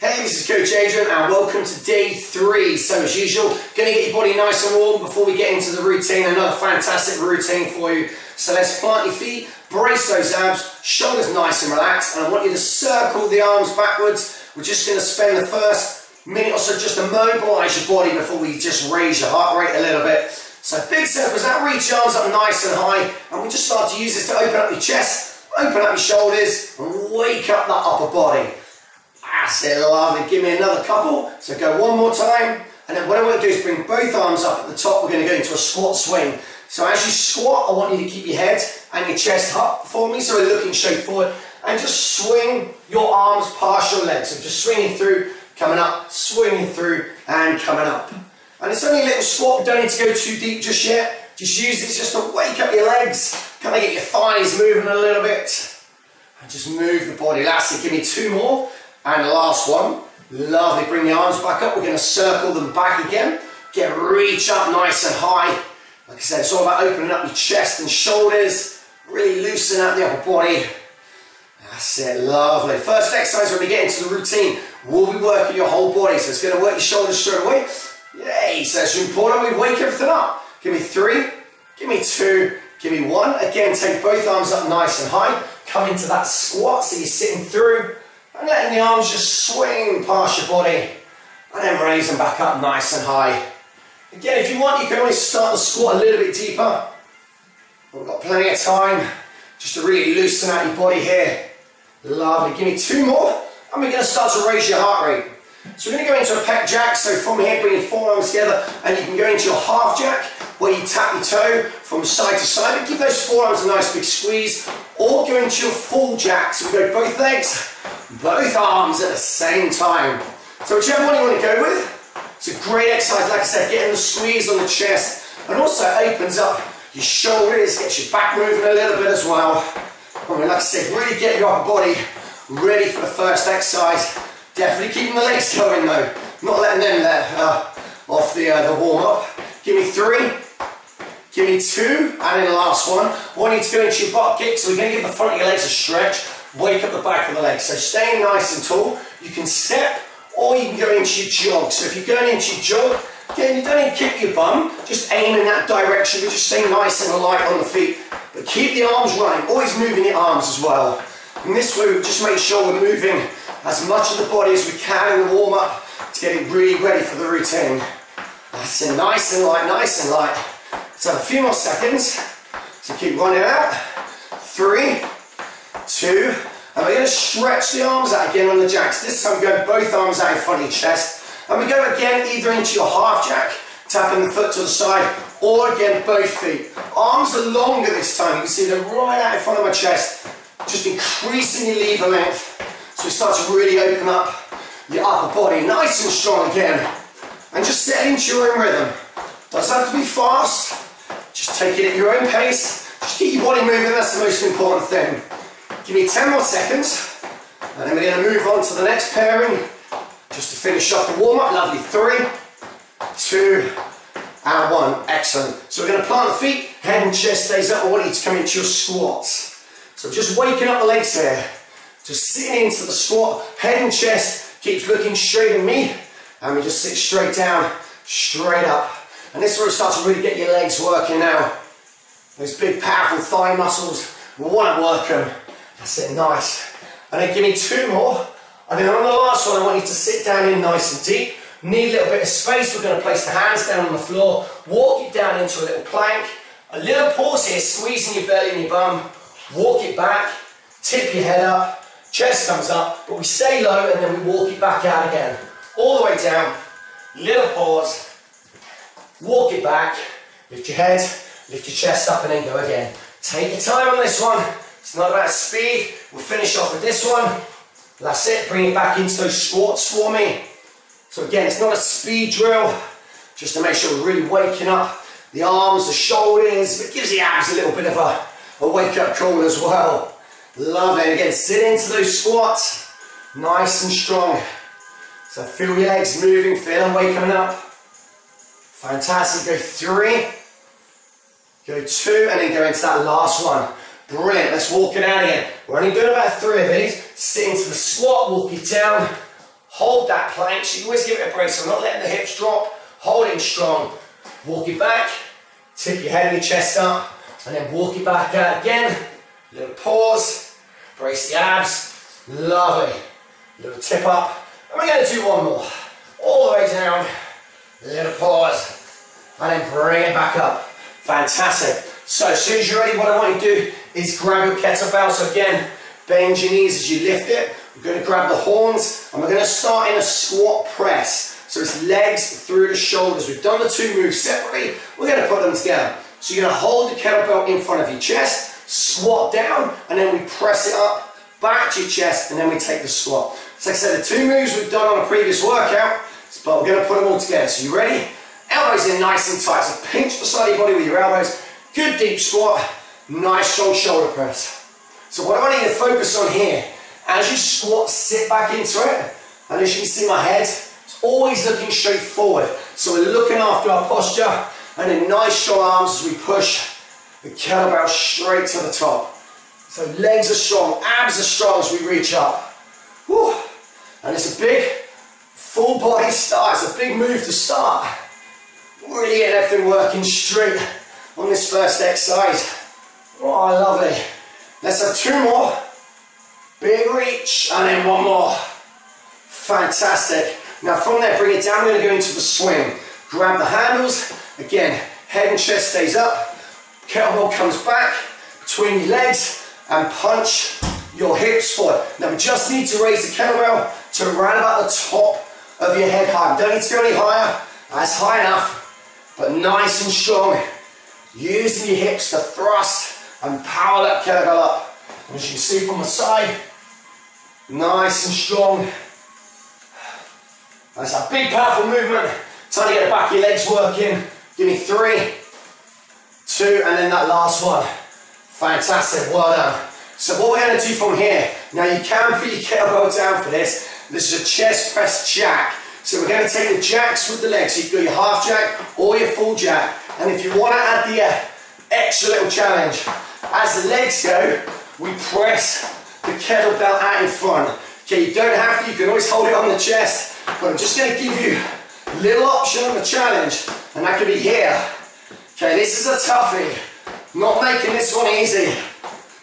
Hey, this is Coach Adrian and welcome to day three. So as usual, going to get your body nice and warm before we get into the routine. Another fantastic routine for you. So let's plant your feet, brace those abs, shoulders nice and relaxed, and I want you to circle the arms backwards. We're just going to spend the first minute or so just to mobilise your body before we just raise your heart rate a little bit. So big circles, now reach your arms up nice and high, and we just start to use this to open up your chest, open up your shoulders, and wake up that upper body. That's it, lovely. Give me another couple. So go one more time. And then what I want to do is bring both arms up at the top. We're going to go into a squat swing. So as you squat, I want you to keep your head and your chest up for me. So we're looking straight forward. And just swing your arms past your legs. So just swinging through, coming up, swinging through, and coming up. And it's only a little squat. Don't need to go too deep just yet. Just use this just to wake up your legs. Kind of get your thighs moving a little bit. And just move the body. Lastly, give me two more. And the last one, lovely, bring the arms back up, we're going to circle them back again, reach up nice and high. Like I said, it's all about opening up your chest and shoulders, really loosening up the upper body. That's it, lovely. First exercise when we get into the routine, we'll be working your whole body, so it's going to work your shoulders straight away. Yay, so it's important we wake everything up. Give me three, give me two, give me one. Again, take both arms up nice and high, come into that squat so you're sitting through. And letting the arms just swing past your body and then raise them back up nice and high. Again, if you want, you can always start the squat a little bit deeper. We've got plenty of time just to really loosen out your body here. Lovely. Give me two more and we're going to start to raise your heart rate. So we're going to go into a pec jack. So from here, bring your forearms together and you can go into your half jack where you tap your toe from side to side. Give those forearms a nice big squeeze, or go into your full jack. So we go both legs, both arms at the same time. So whichever one you want to go with, it's a great exercise. Like I said, getting the squeeze on the chest, and also opens up your shoulders, gets your back moving a little bit as well. And like I said, really get your upper body ready for the first exercise. Definitely keeping the legs going though, not letting them off the warm up. Give me three, give me two, and then the last one. One need to go into your butt kick, so we're going to give the front of your legs a stretch. Wake up the back of the legs. So staying nice and tall. You can step or you can go into your jog. So if you're going into your jog, again, you don't need to kick your bum. Just aim in that direction. You're just staying nice and light on the feet. But keep the arms running. Always moving your arms as well. And this way, we'll just make sure we're moving as much of the body as we can in the warm-up to get it really ready for the routine. That's it. Nice and light, nice and light. So a few more seconds. So keep running out. Three. Two, and we're going to stretch the arms out again on the jacks. This time we're going both arms out in front of your chest. And we go again either into your half jack, tapping the foot to the side, or again both feet. Arms are longer this time. You can see them right out in front of my chest. Just increasing your lever length. So it starts to really open up your upper body. Nice and strong again. And just set into your own rhythm. Doesn't have to be fast. Just take it at your own pace. Just keep your body moving. That's the most important thing. Give me 10 more seconds, and then we're going to move on to the next pairing, just to finish off the warm-up. Lovely. Three, two, and one. Excellent. So we're going to plant the feet, head and chest stays up. I want you to come into your squats. So just waking up the legs here. Just sitting into the squat, head and chest keeps looking straight at me, and we just sit straight down, straight up. And this is where it starts to really get your legs working now. Those big, powerful thigh muscles, we want to work them. That's it, nice. And then give me two more. And then on the last one, I want you to sit down in nice and deep. Need a little bit of space. We're going to place the hands down on the floor. Walk it down into a little plank. A little pause here, squeezing your belly and your bum. Walk it back. Tip your head up. Chest comes up. But we stay low and then we walk it back out again. All the way down. Little pause. Walk it back. Lift your head. Lift your chest up and then go again. Take your time on this one. It's not about speed. We'll finish off with this one. That's it. Bring it back into those squats for me. So again, it's not a speed drill. Just to make sure we're really waking up the arms, the shoulders. It gives the abs a little bit of a wake-up call as well. Love it. Again, sit into those squats. Nice and strong. So feel your legs moving. Feel them waking up. Fantastic. Go three. Go two. And then go into that last one. Brilliant, let's walk it out again. We're only doing about three of these. Sit into the squat, walk it down, Hold that plank, so you always give it a brace. I'm not letting the hips drop, holding strong. Walk it back, tip your head and your chest up, and then walk it back out again. Little pause, brace the abs, lovely. Little tip up, and we're going to do one more. All the way down, little pause, and then bring it back up. Fantastic. So as soon as you're ready, what I want you to do is grab your kettlebell. So again, bend your knees as you lift it. We're going to grab the horns, and we're going to start in a squat press. So it's legs through the shoulders. We've done the two moves separately. We're going to put them together. So you're going to hold the kettlebell in front of your chest, squat down, and then we press it up, back to your chest, and then we take the squat. So like I said, the two moves we've done on a previous workout, but we're going to put them all together. So you ready? Elbows in nice and tight. So pinch the side of your body with your elbows. Good deep squat. Nice strong shoulder press. So what I want you to focus on here, as you squat, sit back into it. And as you can see my head, it's always looking straight forward. So we're looking after our posture. And then nice strong arms as we push the kettlebell straight to the top. So legs are strong, abs are strong as we reach up. Woo. And it's a big full body start. It's a big move to start. Really getting everything working straight on this first exercise. Oh, lovely. Let's have two more. Big reach, and then one more. Fantastic. Now from there, bring it down. We're going to go into the swing. Grab the handles. Again, head and chest stays up. Kettlebell comes back between your legs and punch your hips forward. Now we just need to raise the kettlebell to round about the top of your head high. Don't need to go any higher. That's high enough, but nice and strong. Using your hips to thrust and power that kettlebell up. And as you can see from the side, nice and strong. That's a big powerful movement. Time to get the back of your legs working. Give me 3, 2, and then that last one. Fantastic, well done. So what we're going to do from here, now you can put your kettlebell down for this. This is a chest press jack. So we're going to take the jacks with the legs. So you've got your half jack or your full jack. And if you want to add the extra little challenge, as the legs go, we press the kettlebell out in front. Okay, you don't have to, you can always hold it on the chest, but I'm just going to give you a little option on the challenge, and that could be here. Okay, this is a toughie. Not making this one easy.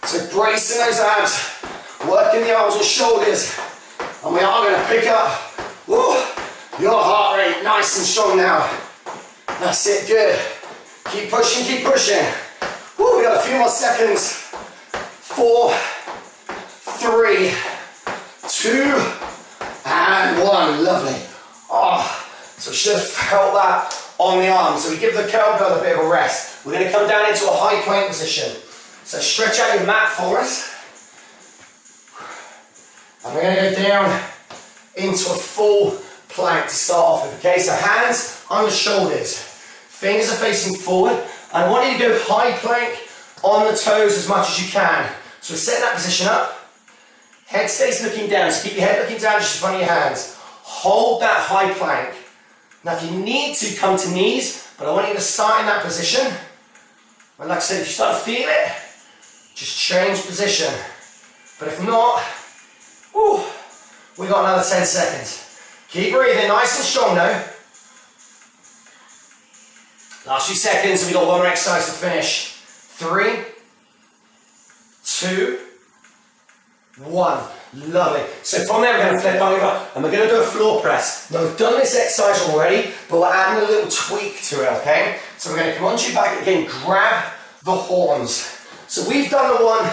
So bracing those abs, working the arms and shoulders, and we are going to pick up, woo, your heart rate nice and strong now. That's it, good. Keep pushing, keep pushing. Woo, we got a few more seconds. 4, 3, 2, and 1. Lovely. Oh, so should have felt that on the arm. So we give the kettlebell a bit of a rest. We're going to come down into a high plank position. So stretch out your mat for us. And we're going to go down into a full plank to start off with. Okay, so hands on the shoulders, fingers are facing forward. I want you to go high plank on the toes as much as you can. So we're setting that position up. Head stays looking down, so keep your head looking down just in front of your hands. Hold that high plank. Now if you need to, come to knees, but I want you to start in that position. And like I said, if you start to feel it, just change position. But if not, whew, we've got another 10 seconds. Keep breathing, nice and strong though. Last few seconds, and we've got one more exercise to finish. 3, 2, 1. Lovely. So from there, we're going to flip over, and we're going to do a floor press. Now, we've done this exercise already, but we're adding a little tweak to it, okay? So we're going to come onto your back again, grab the horns. So we've done the one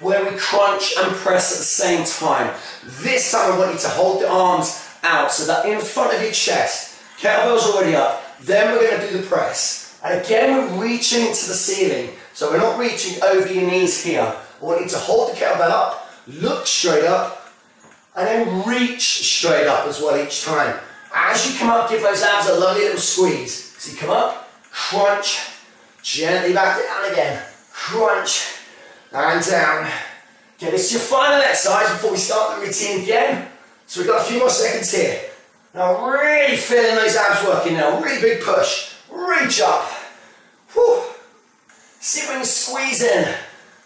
where we crunch and press at the same time. This time, I want you to hold the arms out, so that in front of your chest. Kettlebell's already up. Then we're going to do the press. And again, we're reaching to the ceiling. So we're not reaching over your knees here. I want you to hold the kettlebell up, look straight up, and then reach straight up as well each time. As you come up, give those abs a lovely little squeeze. So you come up, crunch, gently back down again. Crunch, and down. Okay, this is your final exercise before we start the routine again. So we've got a few more seconds here. Now really feeling those abs working now. Really big push. Reach up. Whew. See if we can squeeze in.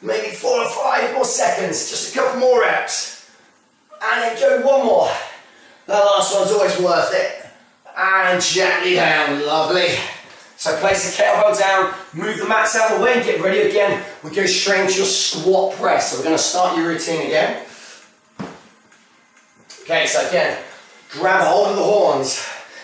Maybe 4 or 5 more seconds. Just a couple more reps. And then go one more. That last last one's always worth it. And gently down, lovely. So place the kettlebell down, move the mats out of the way, get ready again. We're going straight into your squat press. So we're going to start your routine again. Okay, so again, grab a hold of the horns.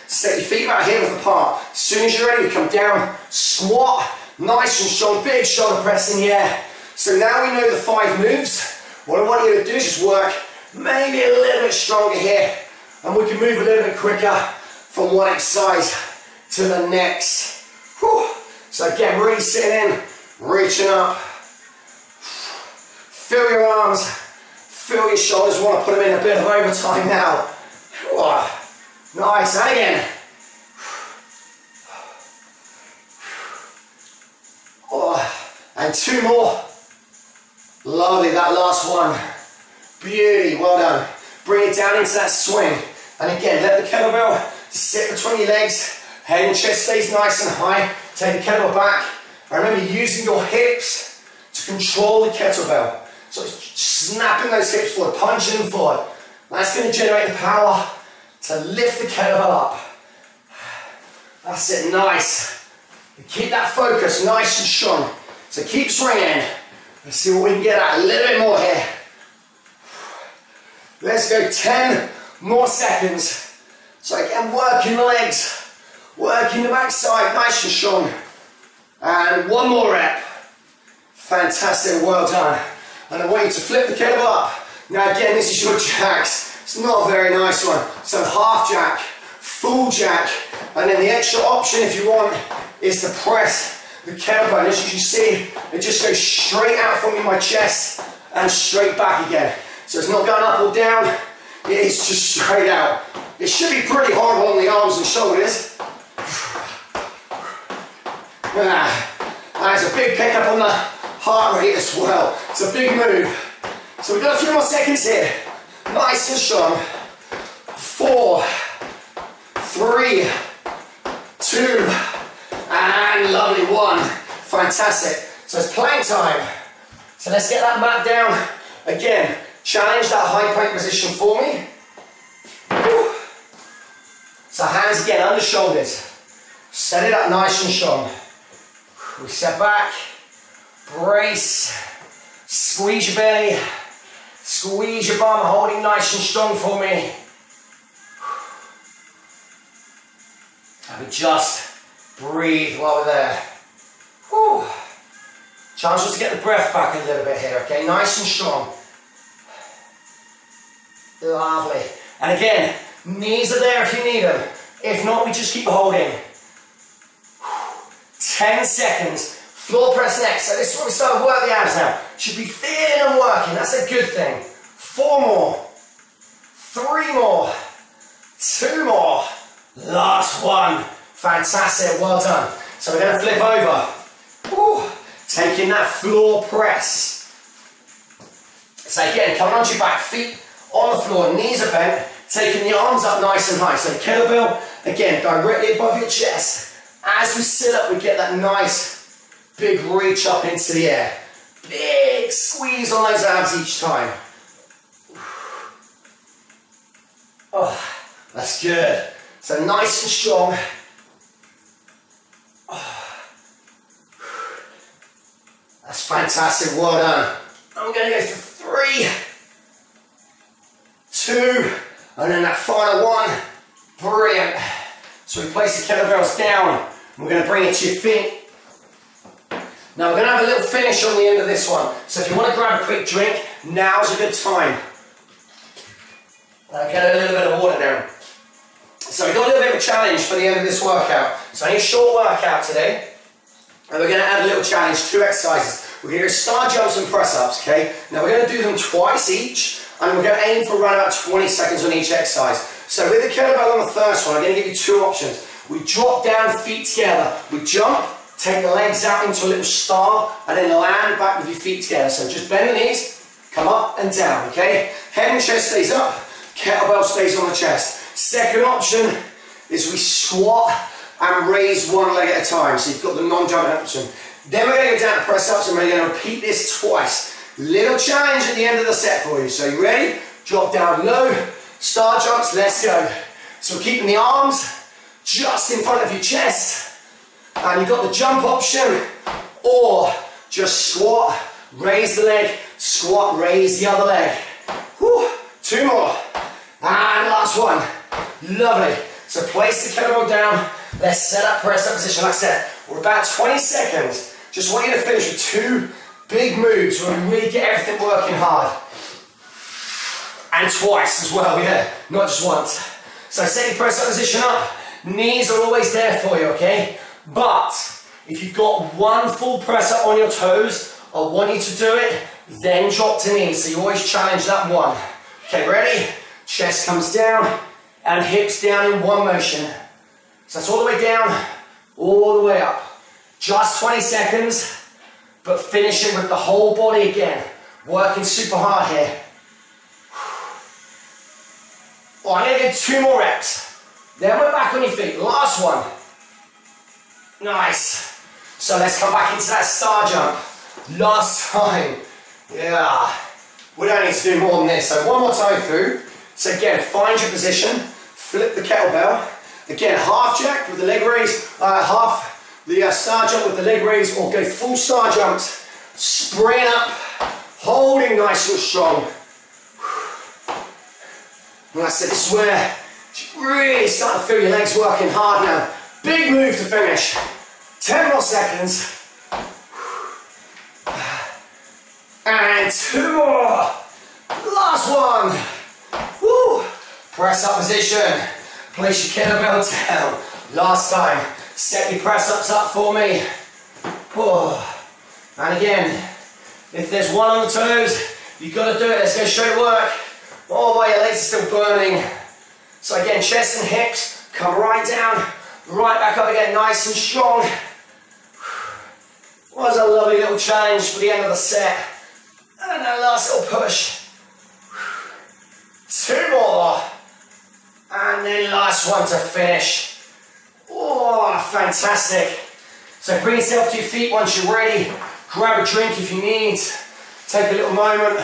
Set your feet about heels apart. As soon as you're ready, come down, squat, nice and strong, big shoulder press in the air. So now we know the 5 moves. What I want you to do is just work maybe a little bit stronger here, and we can move a little bit quicker from one exercise to the next. Whew. So again, really sitting in, reaching up. Feel your arms, feel your shoulders. We want to put them in a bit of overtime now. Whew. Nice, and again. And 2 more. Lovely, that last one. Beauty, well done. Bring it down into that swing. And again, let the kettlebell sit between your legs. Head and chest stays nice and high. Take the kettlebell back. And remember using your hips to control the kettlebell. So it's snapping those hips forward, punching forward. That's going to generate the power to lift the kettlebell up. That's it, nice. And keep that focus nice and strong. So keep swinging. Let's see what we can get at, a little bit more here. Let's go 10 more seconds. So again, working the legs, working the backside, nice and strong. And 1 more rep. Fantastic, well done. And I want you to flip the kettlebell up. Now again, this is your jacks. It's not a very nice one. So half jack, full jack, and then the extra option if you want is to press the kettlebell. As you can see, it just goes straight out from my chest and straight back again. So it's not going up or down, it is just straight out. It should be pretty horrible on the arms and shoulders. That's a big pickup on the heart rate as well. It's a big move. So we've got a few more seconds here. Nice and strong. 4, 3, 2, and lovely, 1. Fantastic. So it's plank time. So let's get that mat down. Again, challenge that high plank position for me. Woo. So hands again under shoulders. Set it up nice and strong. We step back, brace, squeeze your belly. Squeeze your bum, holding nice and strong for me. And we just breathe while we're there. Whew. Chance was to get the breath back a little bit here, okay? Nice and strong. Lovely. And again, knees are there if you need them. If not, we just keep holding. Whew. 10 seconds. Floor press next. So this is where we start to work the abs now. Should be feeling and working. That's a good thing. 4 more. 3 more. 2 more. Last one. Fantastic. Well done. So we're going to flip over. Woo. Taking that floor press. So again, coming onto your back, feet on the floor, knees are bent. Taking the arms up nice and high. So kettlebell, again, directly above your chest. As we sit up, we get that nice big reach up into the air. Big squeeze on those abs each time. Oh, that's good. So nice and strong. Oh, that's fantastic. Well done. I'm going to go for 3, 2, and then that final one. Brilliant. So we place the kettlebells down. We're going to bring it to your feet. Now we're going to have a little finish on the end of this one. So if you want to grab a quick drink, now's a good time. I'll get a little bit of water down. So we've got a little bit of a challenge for the end of this workout. So only a short workout today. And we're going to add a little challenge, 2 exercises. We're going to do star jumps and press-ups, okay? Now we're going to do them twice each. And we're going to aim for around about 20 seconds on each exercise. So with the kettlebell on the first one, I'm going to give you 2 options. We drop down, feet together. We jump. Take the legs out into a little star and then land back with your feet together. So just bend the knees, come up and down, okay? Head and chest stays up, kettlebell stays on the chest. Second option is we squat and raise one leg at a time. So you've got the non-jumping option. Then we're going to go down to press-ups and we're going to repeat this twice. Little challenge at the end of the set for you. So you ready? Drop down low, star jumps, let's go. So keeping the arms just in front of your chest, and you've got the jump option, or just squat, raise the leg, squat, raise the other leg. Whew. 2 more, and last one. Lovely. So place the kettlebell down, let's set up press up position. Like I said, we're about 20 seconds. Just want you to finish with 2 big moves where we really get everything working hard. And twice as well, yeah, not just once. So set your press up position up, knees are always there for you, okay? But if you've got one full press up on your toes, I want you to do it, then drop to knees. So you always challenge that one. Okay, ready? Chest comes down and hips down in one motion. So that's all the way down, all the way up. Just 20 seconds, but finishing with the whole body again. Working super hard here. Well, I'm going to do 2 more reps. Then we're back on your feet. Last one. Nice. So let's come back into that star jump. Last time. Yeah. We don't need to do more than this. So one more time through. So again, find your position. Flip the kettlebell. Again, half jack with the leg raise. Half the star jump with the leg raise. Or go full star jumps. Spring up. Holding nice and strong. Like I said, this is where you really start to feel your legs working hard now. Big move to finish. 10 more seconds. And 2 more. Last one. Woo. Press up position. Place your kettlebell down. Last time. Set your press ups up for me. Oh. And again, if there's one on the toes, you've got to do it. Let's go straight work. Oh, while your legs are still burning. So again, chest and hips, come right down, right back up again, nice and strong. What a lovely little challenge for the end of the set. And that last little push. 2 more. And then last one to finish. Oh, fantastic. So bring yourself to your feet once you're ready. Grab a drink if you need. Take a little moment,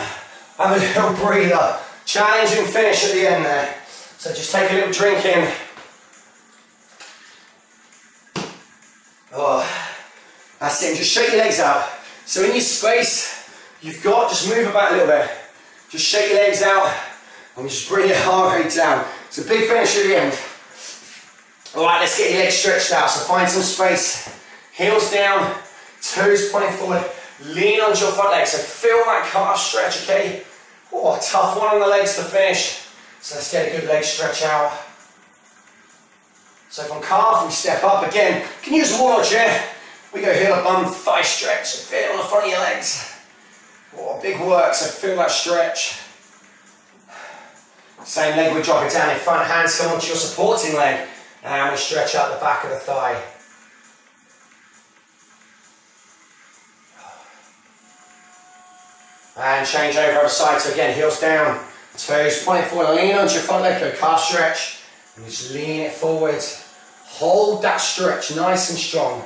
have a little breather. Challenging finish at the end there. So just take a little drink in. Oh, that's it. Just shake your legs out. So in your space you've got, just move about a little bit. Just shake your legs out and just bring your heart rate down. It's a big finish at the end. Alright, let's get your legs stretched out. So find some space. Heels down, toes pointing forward. Lean onto your front leg. So feel that calf stretch, okay? Oh, a tough one on the legs to finish. So let's get a good leg stretch out. So from calf, we step up again. You can use a wall or chair. We go heel to bum, thigh stretch. So feel on the front of your legs. Oh, big work, so feel that stretch. Same leg, we drop it down in front. Hands come onto your supporting leg. And we stretch out the back of the thigh. And change over other side, so again, heels down, toes point forward, lean onto your front leg, go calf stretch, and just lean it forward. Hold that stretch, nice and strong.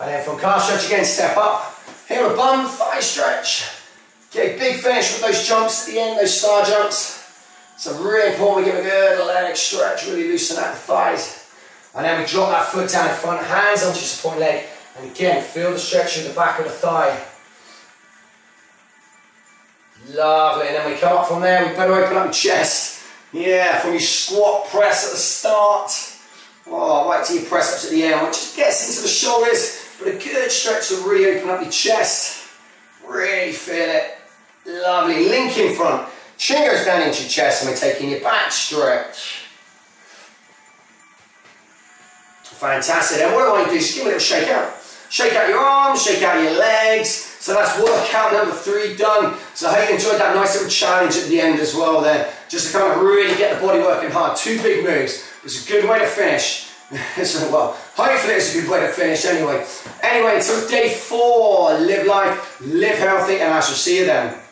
And then from calf stretch again, step up, heel to bum, thigh stretch. Get a big finish with those jumps at the end, those star jumps. So really important, we give a good leg stretch, really loosen out the thighs. And then we drop that foot down in front, hands onto your support leg. And again, feel the stretch in the back of the thigh. Lovely, and then we come up from there, we better open up your chest. Yeah, from your squat press at the start. Oh, right to your press ups at the end, which just gets into the shoulders, but a good stretch to really open up your chest. Really feel it. Lovely, link in front. Chin goes down into your chest and we're taking your back stretch. Fantastic, and what I want you to do is give a little shake out. Shake out your arms, shake out your legs. So that's workout number 3 done. So I hope you enjoyed that nice little challenge at the end as well there. Just to kind of really get the body working hard. 2 big moves. It's a good way to finish. So, well, hopefully it's a good way to finish anyway. Anyway, until day 4, live life, live healthy, and I shall see you then.